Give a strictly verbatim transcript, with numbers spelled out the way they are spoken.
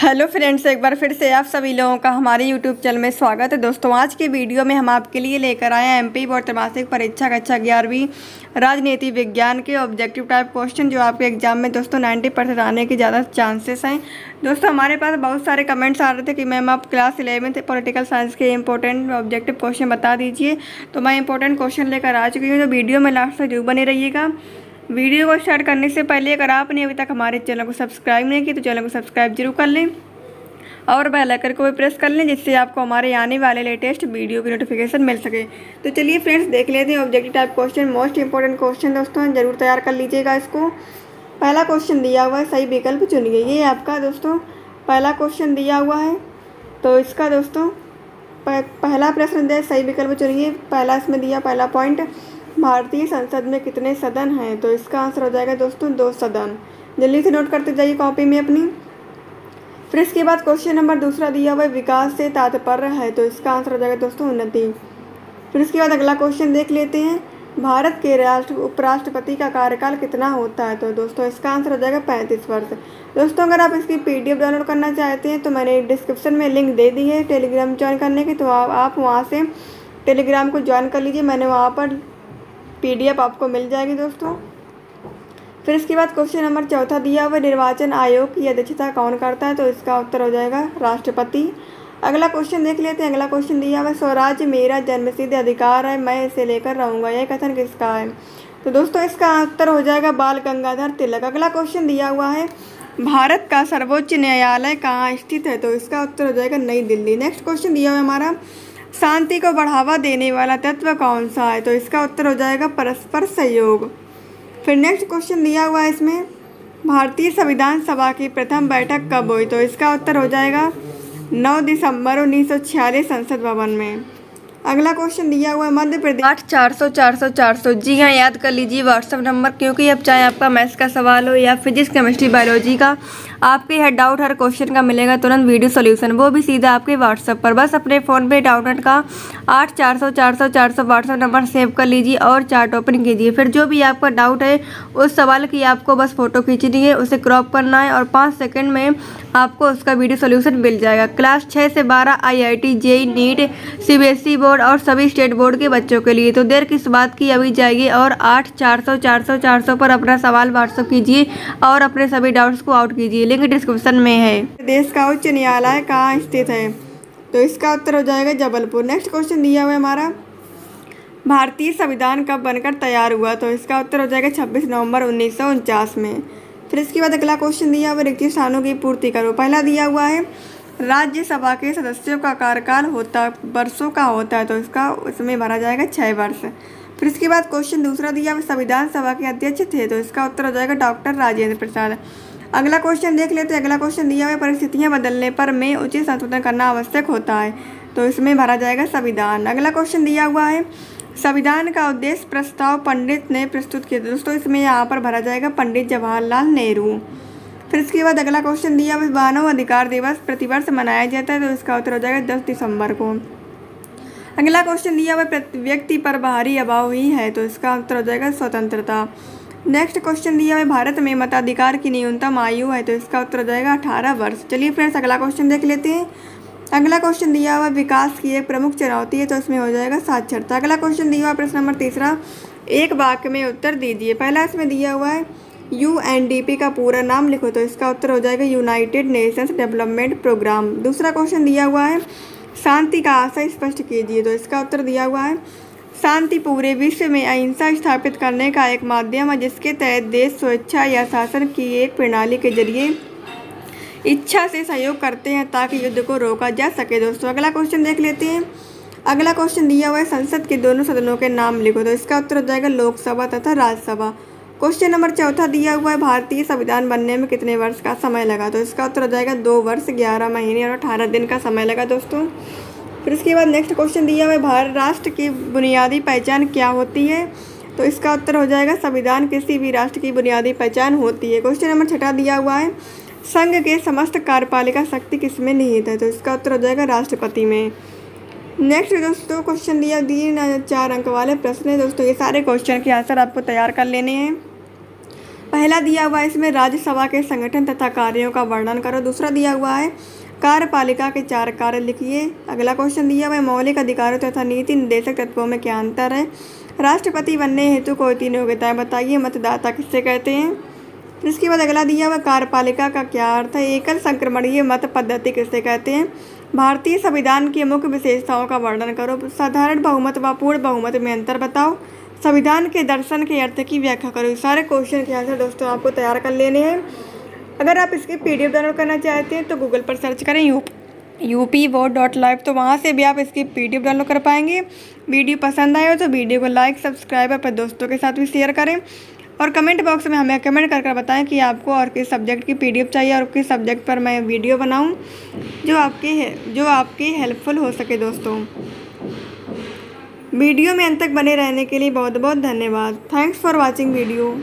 Hello friends, एक बार फिर से आप सभी लोगों का हमारे यूट्यूब चैनल में स्वागत है। दोस्तों, आज के वीडियो में हम आपके लिए लेकर आए हैं एमपी बोर्ड त्रैमासिक परीक्षा कक्षा ग्यारहवीं राजनीति विज्ञान के ऑब्जेक्टिव टाइप क्वेश्चन, जो आपके एग्जाम में दोस्तों नब्बे परसेंट आने के ज़्यादा चांसेस हैं। दोस्तों, हमारे पास बहुत सारे कमेंट्स आ रहे थे कि मैम आप क्लास इलेवंथ पॉलिटिकल साइंस के इंपॉर्टेंट ऑब्जेक्टिव क्वेश्चन बता दीजिए, तो मैं इंपॉर्टेंट क्वेश्चन लेकर आ चुकी हूँ। तो वीडियो में लास्ट तक बने रहिएगा। वीडियो को स्टार्ट करने से पहले अगर आपने अभी तक हमारे चैनल को सब्सक्राइब नहीं किया तो चैनल को सब्सक्राइब जरूर कर लें और बेल आइकन को भी प्रेस कर लें, जिससे आपको हमारे आने वाले लेटेस्ट वीडियो की नोटिफिकेशन मिल सके। तो चलिए फ्रेंड्स, देख लेते हैं objective type question, most important question. दोस्तों, जरूर तैयार कर लीजिएगा इसको। पहला क्वेश्चन दिया हुआ है, सही विकल्प चुनिए। ये आपका दोस्तों पहला क्वेश्चन दिया हुआ है, तो इसका दोस्तों पहला प्रश्न दिया, सही विकल्प चुनिए। पहला इसमें दिया पहला पॉइंट, भारतीय संसद में कितने सदन हैं? तो इसका आंसर हो जाएगा दोस्तों दो सदन। जल्दी से नोट करते जाइए कॉपी में अपनी। फिर इसके बाद क्वेश्चन नंबर दूसरा दिया हुआ है, विकास से तात्पर्य है। तो इसका आंसर हो जाएगा दोस्तों उन्नति। फिर इसके बाद अगला क्वेश्चन देख लेते हैं, भारत के राष्ट्र उपराष्ट्रपति का कार्यकाल कितना होता है? तो दोस्तों इसका आंसर हो जाएगा पैंतीस वर्ष। दोस्तों, अगर आप इसकी पीडीएफ डाउनलोड करना चाहते हैं तो मैंने डिस्क्रिप्शन में लिंक दे दी है टेलीग्राम ज्वाइन करने की, तो आप वहाँ से टेलीग्राम को ज्वाइन कर लीजिए। मैंने वहाँ पर पीडीएफ आपको मिल जाएगी दोस्तों। फिर इसके बाद क्वेश्चन नंबर चौथा दिया हुआ, निर्वाचन आयोग की अध्यक्षता कौन करता है? तो इसका उत्तर हो जाएगा राष्ट्रपति। अगला क्वेश्चन देख लेते हैं। अगला क्वेश्चन दिया हुआ, स्वराज मेरा जन्मसिद्ध अधिकार है, मैं इसे लेकर रहूँगा, यह कथन किसका है? तो दोस्तों इसका उत्तर हो जाएगा बाल गंगाधर तिलक। अगला क्वेश्चन दिया हुआ है, भारत का सर्वोच्च न्यायालय कहाँ स्थित है? तो इसका उत्तर हो जाएगा नई दिल्ली। नेक्स्ट क्वेश्चन दिया हुआ हमारा, शांति को बढ़ावा देने वाला तत्व कौन सा है? तो इसका उत्तर हो जाएगा परस्पर सहयोग। फिर नेक्स्ट क्वेश्चन दिया हुआ है इसमें, भारतीय संविधान सभा की प्रथम बैठक कब हुई? तो इसका उत्तर हो जाएगा नौ दिसंबर उन्नीस सौ छियालीस, संसद भवन में। अगला क्वेश्चन दिया हुआ है, मध्य प्रदेश आठ चार सौ चार सौ चार सौ, जी हाँ याद कर लीजिए व्हाट्सअप नंबर, क्योंकि अब चाहे आपका मैथ्स का सवाल हो या फिजिक्स केमिस्ट्री बायोलॉजी का, आपके यह डाउट हर क्वेश्चन का मिलेगा तुरंत वीडियो सॉल्यूशन, वो भी सीधा आपके व्हाट्सअप पर। बस अपने फ़ोन पे डाउनलोड का आठ चार सौ चार सौ चार सौ व्हाट्सअप नंबर सेव कर लीजिए और चार्ट ओपन कीजिए। फिर जो भी आपका डाउट है उस सवाल की आपको बस फ़ोटो खींचनी है, उसे क्रॉप करना है और पाँच सेकेंड में आपको उसका वीडियो सॉल्यूशन मिल जाएगा। क्लास छः से बारह, IIT, JEE, NEET, CBSE board और सभी स्टेट बोर्ड के बच्चों के लिए। तो देर किस बात की, अभी जाइए और आठ चार सौ चार सौ चार सौ पर अपना सवाल व्हाट्सअप कीजिए और अपने सभी डाउट्स को आउट कीजिए। लिंक डिस्क्रिप्शन में है। देश का उच्च न्यायालय कहाँ स्थित है? तो इसका उत्तर हो जाएगा जबलपुर। नेक्स्ट क्वेश्चन दिया हुआ है हमारा, भारतीय संविधान कब बनकर तैयार हुआ? तो इसका उत्तर हो जाएगा छब्बीस नवंबर उन्नीस सौ उनचास में। फिर इसके बाद अगला क्वेश्चन दिया हुआ है, रिक्त स्थानों की पूर्ति करो। पहला दिया हुआ है, राज्यसभा के सदस्यों का कार्यकाल होता वर्षों का होता है, तो इसका इसमें भरा जाएगा छः वर्ष। फिर इसके बाद क्वेश्चन दूसरा दिया हुआ, संविधान सभा के अध्यक्ष थे? तो इसका उत्तर हो जाएगा डॉक्टर राजेंद्र प्रसाद। अगला क्वेश्चन देख लेते हैं। अगला क्वेश्चन दिया हुआ है, परिस्थितियाँ बदलने पर में उचित संशोधन करना आवश्यक होता है? तो इसमें भरा जाएगा संविधान। अगला क्वेश्चन दिया हुआ है, संविधान का उद्देश्य प्रस्ताव पंडित ने प्रस्तुत किया। दोस्तों इसमें यहाँ पर भरा जाएगा पंडित जवाहरलाल नेहरू। फिर इसके बाद अगला क्वेश्चन दिया हुआ, मानव अधिकार दिवस प्रतिवर्ष मनाया जाता है? तो इसका उत्तर हो जाएगा दस दिसंबर को। अगला क्वेश्चन दिया हुआ, व्यक्ति पर बाहरी अभाव हुई है? तो इसका उत्तर हो जाएगा स्वतंत्रता। नेक्स्ट क्वेश्चन दिया हुआ, भारत में मताधिकार की न्यूनतम आयु है? तो इसका उत्तर हो जाएगा अठारह वर्ष। चलिए फ्रेंड्स, अगला क्वेश्चन देख लेते हैं। अगला क्वेश्चन दिया हुआ, विकास की एक प्रमुख चुनौती है? तो इसमें हो जाएगा साक्षरता। अगला क्वेश्चन दिया हुआ, प्रश्न नंबर तीसरा, एक वाक्य में उत्तर दीजिए। पहला इसमें दिया हुआ है, यू एन डी पी का पूरा नाम लिखो। तो इसका उत्तर हो जाएगा यूनाइटेड नेशंस डेवलपमेंट प्रोग्राम। दूसरा क्वेश्चन दिया हुआ है, शांति का आशय स्पष्ट कीजिए। तो इसका उत्तर दिया हुआ है, शांति पूरे विश्व में अहिंसा स्थापित करने का एक माध्यम है, जिसके तहत देश स्वेच्छा या शासन की एक प्रणाली के जरिए इच्छा से सहयोग करते हैं ताकि युद्ध को रोका जा सके। दोस्तों, अगला क्वेश्चन देख लेते हैं। अगला क्वेश्चन दिया हुआ है, संसद के दोनों सदनों के नाम लिखो। तो इसका उत्तर हो जाएगा लोकसभा तथा राज्यसभा। क्वेश्चन नंबर चौथा दिया हुआ है, भारतीय संविधान बनने में कितने वर्ष का समय लगा? तो इसका उत्तर हो जाएगा दो वर्ष ग्यारह महीने और अठारह दिन का समय लगा। दोस्तों, फिर इसके बाद नेक्स्ट क्वेश्चन दिया हुआ है, भारत राष्ट्र की बुनियादी पहचान क्या होती है? तो इसका उत्तर हो जाएगा संविधान। किसी भी राष्ट्र की बुनियादी पहचान होती है। क्वेश्चन नंबर छठा दिया हुआ है, संघ के समस्त कार्यपालिका शक्ति किसमें निहित है? तो इसका उत्तर हो जाएगा राष्ट्रपति में। नेक्स्ट दोस्तों क्वेश्चन दिया, दिए चार अंक वाले प्रश्न है। दोस्तों, ये सारे क्वेश्चन के आंसर आपको तैयार कर लेने हैं। पहला दिया हुआ है इसमें राज्यसभा के संगठन तथा कार्यों का वर्णन करो। दूसरा दिया हुआ है कार्यपालिका के चार कार्य लिखिए। अगला क्वेश्चन दिया हुआ है मौलिक अधिकारों तथा नीति निर्देशक तत्वों में क्या अंतर है। राष्ट्रपति बनने हेतु कोई तीन योग्यताएं बताइए। मतदाता किससे कहते हैं। इसके बाद अगला दिया हुआ कार्यपालिका का क्या अर्थ है। एकल संक्रमणीय मत पद्धति किससे कहते हैं। भारतीय संविधान की मुख्य विशेषताओं का वर्णन करो। साधारण बहुमत व पूर्ण बहुमत में अंतर बताओ। संविधान के दर्शन के अर्थ की व्याख्या करो। सारे क्वेश्चन के आंसर दोस्तों आपको तैयार कर लेने हैं। अगर आप इसके पीडीएफ डाउनलोड करना चाहते हैं तो गूगल पर सर्च करें U UP board dot live, तो वहाँ से भी आप इसकी पीडीएफ डाउनलोड कर पाएंगे। वीडियो पसंद आए हो तो वीडियो को लाइक, सब्सक्राइब और दोस्तों के साथ भी शेयर करें और कमेंट बॉक्स में हमें कमेंट कर कर बताएं कि आपको और किस सब्जेक्ट की पीडीएफ चाहिए और किस सब्जेक्ट पर मैं वीडियो बनाऊं जो आपके जो आपके हेल्पफुल हो सके। दोस्तों वीडियो में अंत तक बने रहने के लिए बहुत बहुत धन्यवाद। Thanks for watching video.